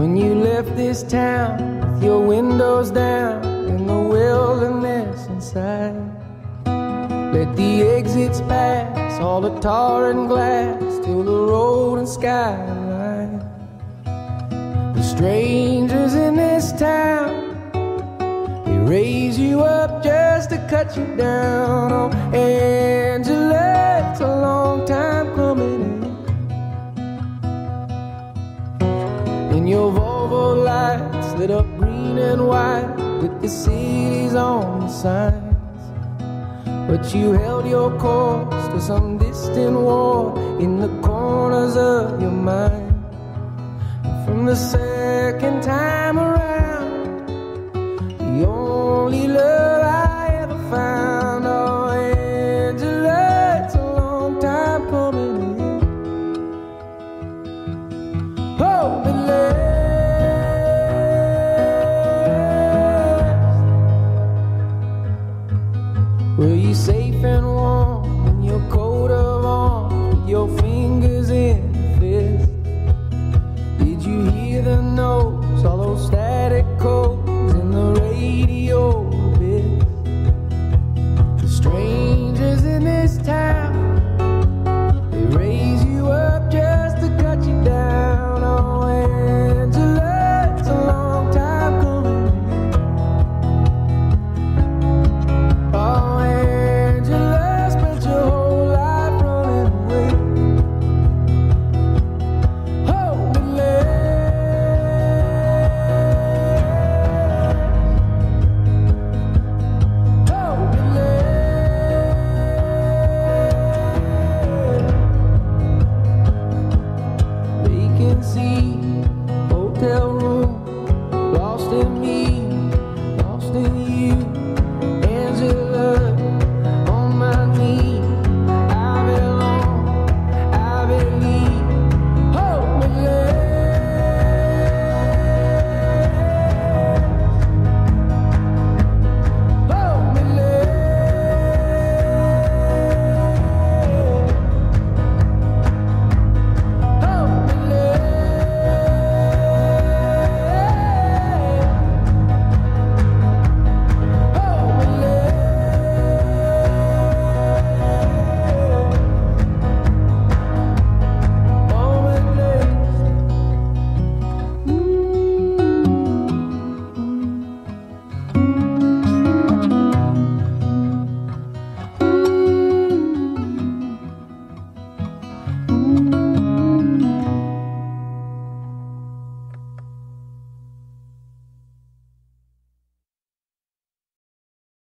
When you left this town with your windows down and the wilderness inside, let the exits pass, all the tar and glass, till the road and skyline. The strangers in this town, they raise you up just to cut you down. Oh, Angela, it's a long time coming in. In your Volvo lights lit up green and white with the cities on the signs, but you held your course to some distant war in the corners of your mind. And from the second time around, the only love I ever found, oh Angela, it's a long time coming in. Oh, but were you safe and warm in your coat of arms with your fingers in the fist? Did you hear the notes, all those static codes in the radio bits? The strangers in this town, they raise you up just to cut you down. Oh, Angela, it's a long time coming. Oh, see hotel